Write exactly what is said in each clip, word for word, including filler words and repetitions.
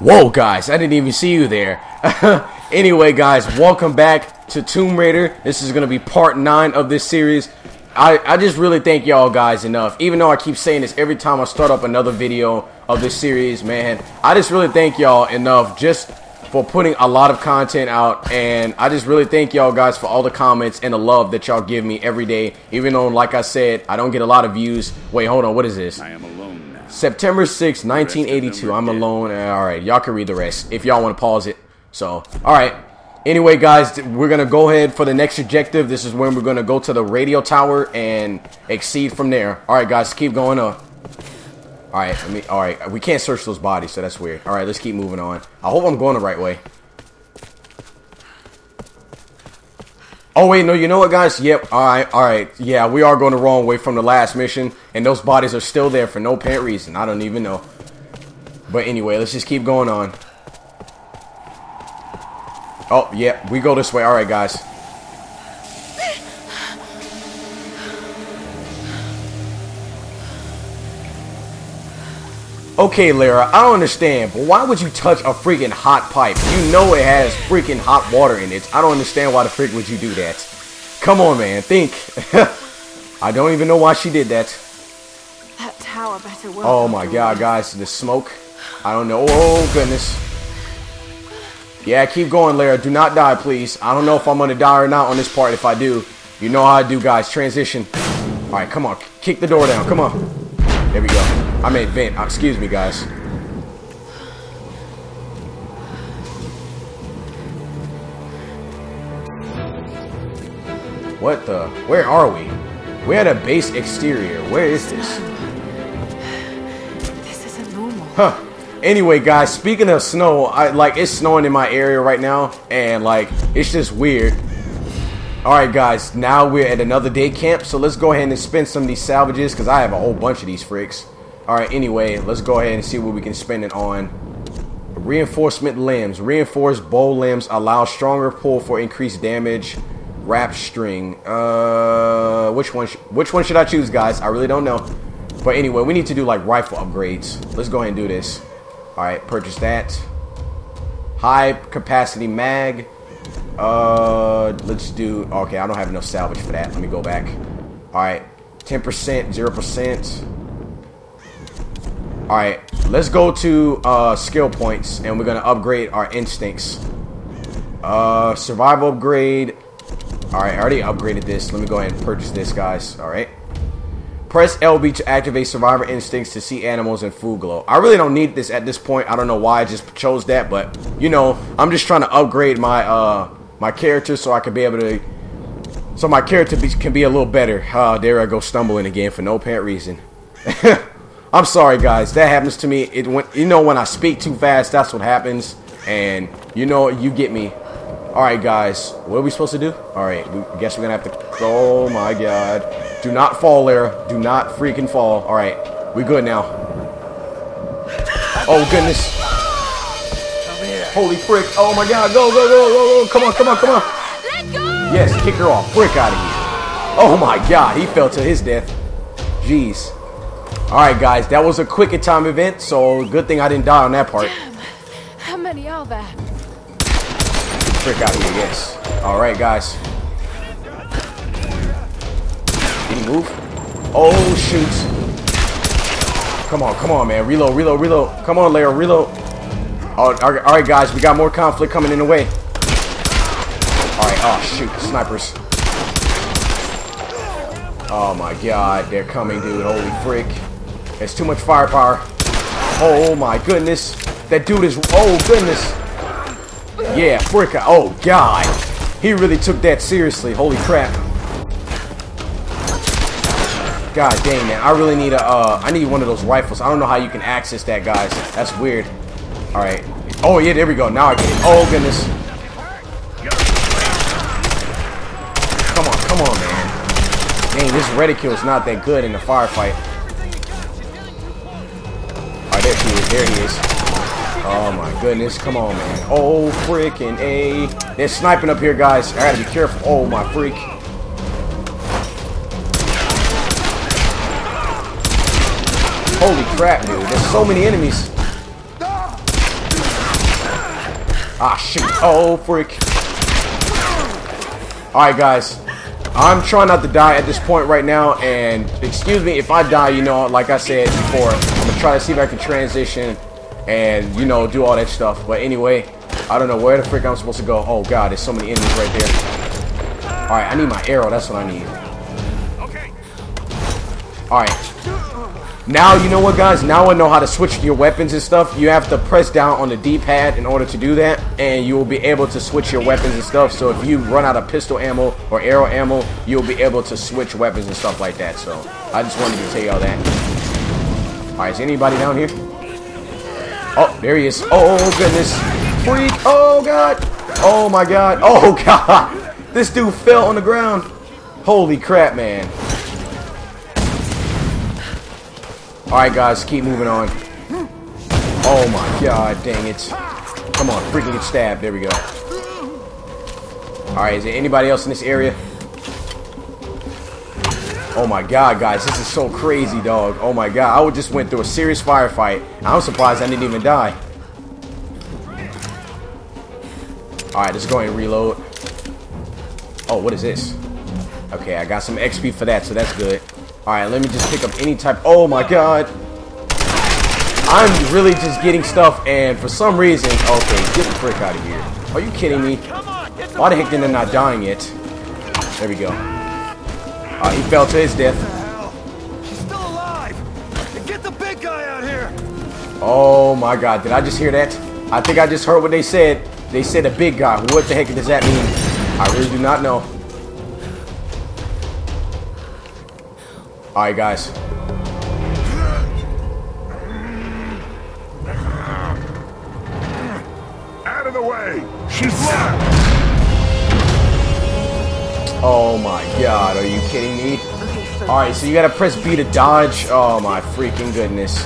Whoa, guys, I didn't even see you there. Anyway, guys, welcome back to Tomb Raider. This is going to be part nine of this series. I, I just really thank y'all guys enough. Even though I keep saying this every time I start up another video of this series, man, I just really thank y'all enough just for putting a lot of content out. And I just really thank y'all guys for all the comments and the love that y'all give me every day. Even though, like I said, I don't get a lot of views. Wait, hold on. What is this? I am alone now. September sixth, nineteen eighty-two. I'm alone. All right. Y'all can read the rest if y'all want to pause it. So, all right. Anyway, guys, we're going to go ahead for the next objective. This is when we're going to go to the radio tower and exceed from there. All right, guys, keep going up. All right, let me, all right, we can't search those bodies, so that's weird. All right, let's keep moving on. I hope I'm going the right way. Oh, wait, no, you know what, guys? Yep, all right, all right. Yeah, we are going the wrong way from the last mission, and those bodies are still there for no apparent reason. I don't even know. But anyway, let's just keep going on. Oh, yeah, we go this way. All right, guys. Okay, Lara, I don't understand, but why would you touch a freaking hot pipe? You know it has freaking hot water in it. I don't understand why the freak would you do that. Come on, man, think. I don't even know why she did that. That tower better work. Oh, my God, guys, the smoke. I don't know. Oh, goodness. Yeah, keep going, Lara. Do not die, please. I don't know if I'm going to die or not on this part. If I do, you know how I do, guys. Transition. All right, come on. Kick the door down. Come on. There we go. I made vent. Excuse me, guys. What the? Where are we? We're at a base exterior. Where is this? This isn't normal. Huh. Anyway, guys, speaking of snow, I like it's snowing in my area right now, and like it's just weird. Alright, guys, now we're at another day camp, so let's go ahead and spend some of these salvages because I have a whole bunch of these freaks. Alright, anyway, let's go ahead and see what we can spend it on. Reinforcement limbs. Reinforced bow limbs allow stronger pull for increased damage. Wrap string. Uh which one sh which one should I choose, guys? I really don't know. But anyway, we need to do like rifle upgrades. Let's go ahead and do this. Alright, purchase that. High capacity mag. Uh, let's do... Okay, I don't have enough salvage for that. Let me go back. Alright, ten percent, zero percent. Alright, let's go to uh, skill points, and we're going to upgrade our instincts. Uh, survival upgrade. Alright, I already upgraded this. Let me go ahead and purchase this, guys. Alright. Press L B to activate survivor instincts to see animals and food glow. I really don't need this at this point. I don't know why I just chose that, but you know, I'm just trying to upgrade my uh my character so I can be able to, so my character be, can be a little better. Oh, there I go stumbling again for no apparent reason. I'm sorry, guys. That happens to me. It when you know when I speak too fast, that's what happens, and you know you get me. All right, guys. What are we supposed to do? All right, we I guess we're gonna have to. Oh my God. Do not fall, Lara. Do not freaking fall. All right, we good now. Oh goodness! Holy frick! Oh my God! Go, go, go, go, go! Come on, come on, come on! Let go! Yes, kick her off. Frick out of here! Oh my God! He fell to his death. Jeez. All right, guys, that was a quick time event. So good thing I didn't die on that part. Damn. How many are there? Frick out of here! Yes. All right, guys. Move. Oh, shoot. Come on, come on, man. Reload, reload, reload. Come on, Lara, reload. Oh, all right, guys. We got more conflict coming in the way. All right. Oh, shoot. Snipers. Oh, my God. They're coming, dude. Holy frick. There's too much firepower. Oh, my goodness. That dude is... Oh, goodness. Yeah, frick. Oh, God. He really took that seriously. Holy crap. God dang, man. I really need a, uh, I need one of those rifles. I don't know how you can access that, guys. That's weird. All right. Oh, yeah, there we go. Now I get it. Oh, goodness. Come on, come on, man. Dang, this reticule is not that good in the firefight. All right, there he is. There he is. Oh, my goodness. Come on, man. Oh, freaking A. They're sniping up here, guys. I gotta be careful. Oh, my freak. Holy crap, dude. There's so many enemies. Ah, shoot. Oh, freak. Alright, guys. I'm trying not to die at this point right now, and excuse me if I die, you know, like I said before, I'm gonna try to see if I can transition and, you know, do all that stuff. But anyway, I don't know where the frick I'm supposed to go. Oh, God, there's so many enemies right there. Alright, I need my arrow. That's what I need. Okay. Alright. Now, you know what, guys? Now I know how to switch your weapons and stuff. You have to press down on the D-pad in order to do that, and you will be able to switch your weapons and stuff. So if you run out of pistol ammo or arrow ammo, you'll be able to switch weapons and stuff like that. So I just wanted to tell y'all that. Alright, is anybody down here? Oh, there he is. Oh, goodness. Freak. Oh, God. Oh, my God. Oh, God. This dude fell on the ground. Holy crap, man. Alright, guys. Keep moving on. Oh, my God. Dang it. Come on. Freaking get stabbed. There we go. Alright, is there anybody else in this area? Oh my God, guys, this is so crazy, dog. Oh my God, I would just went through a serious firefight. I'm surprised I didn't even die. Alright, let's go ahead and reload. Oh, what is this? Okay, I got some X P for that, so that's good. Alright, let me just pick up any type. Oh my God. I'm really just getting stuff, and for some reason... Okay, get the frick out of here. Are you kidding me? Why the heck did I not die yet? There we go. Uh, he fell to his death. He's still alive. Get the big guy out here. Oh my God, did I just hear that? I think I just heard what they said. They said a big guy. What the heck does that mean? I really do not know. Alright, guys. Out of the way. She's locked. Oh my God, are you kidding me? Alright, so you gotta press B to dodge. Oh my freaking goodness.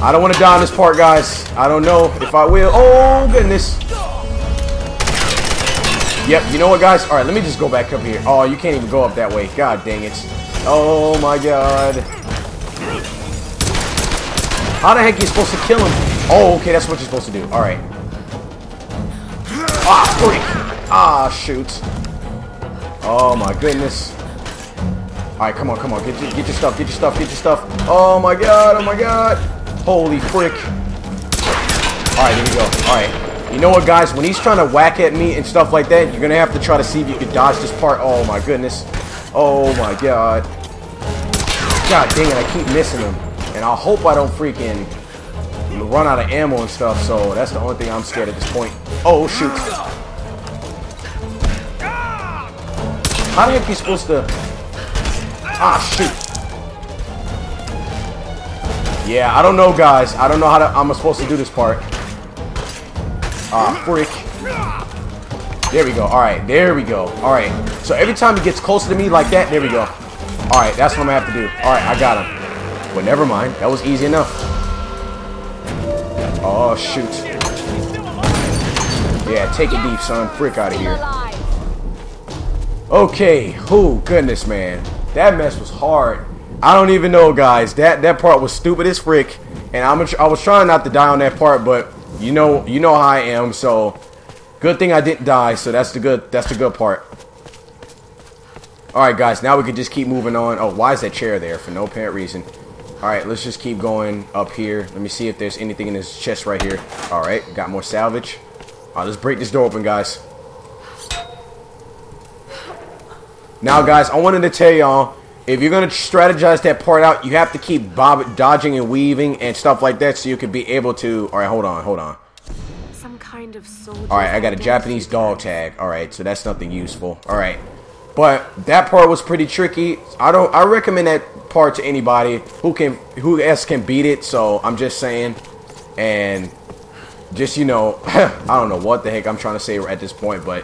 I don't want to die on this part, guys. I don't know if I will. Oh goodness. Yep, you know what, guys? Alright, let me just go back up here. Oh, you can't even go up that way. God dang it. Oh my God. How the heck are you supposed to kill him? Oh, okay, that's what you're supposed to do. Alright. Ah, freak. Ah, shoot. Oh my goodness. Alright, come on, come on. Get, get your stuff, get your stuff, get your stuff. Oh my God, oh my God. Holy frick. Alright, here we go. Alright. You know what, guys? When he's trying to whack at me and stuff like that, you're going to have to try to see if you can dodge this part. Oh my goodness. Oh my God. God dang it, I keep missing him. And I hope I don't freaking run out of ammo and stuff. So that's the only thing I'm scared at this point. Oh, shoot. How the heck are you supposed to... Ah, shoot. Yeah, I don't know, guys. I don't know how to... I'm supposed to do this part. Ah, freak. There we go. Alright, there we go. Alright. So every time he gets closer to me like that, there we go. Alright, that's what I'm going to have to do. Alright, I got him. But never mind. That was easy enough. Oh, shoot. Yeah, take it deep, son. Frick out of here. Okay, oh goodness, man, that mess was hard. I don't even know, guys. That that part was stupid as frick, and I'm a, I was trying not to die on that part, but you know, you know how I am. So, good thing I didn't die. So that's the good that's the good part. All right, guys, now we can just keep moving on. Oh, why is that chair there for no apparent reason? All right, let's just keep going up here. Let me see if there's anything in this chest right here. All right, got more salvage. All right, let's break this door open, guys. Now, guys, I wanted to tell y'all, if you're going to strategize that part out, you have to keep bob dodging and weaving and stuff like that so you can be able to... All right, hold on, hold on. Some kind of soldier. All right, I got a Japanese dog tag. All right, so that's nothing useful. All right. But that part was pretty tricky. I don't... I recommend that part to anybody who can... Who else can beat it, so I'm just saying. And just, you know... I don't know what the heck I'm trying to say at this point, but...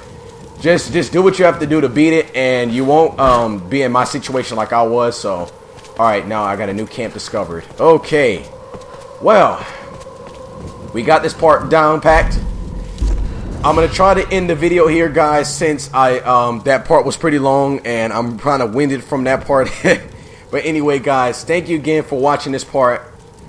Just, just do what you have to do to beat it, and you won't um, be in my situation like I was, so... Alright, now I got a new camp discovered. Okay. Well. We got this part down packed. I'm going to try to end the video here, guys, since I um, that part was pretty long, and I'm kind of winded from that part. But anyway, guys, thank you again for watching this part.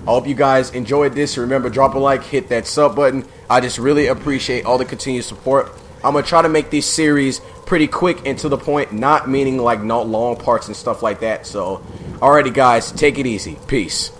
I hope you guys enjoyed this. Remember, drop a like, hit that sub button. I just really appreciate all the continued support. I'm going to try to make this series pretty quick and to the point, not meaning like not long parts and stuff like that. So, alrighty guys, take it easy. Peace.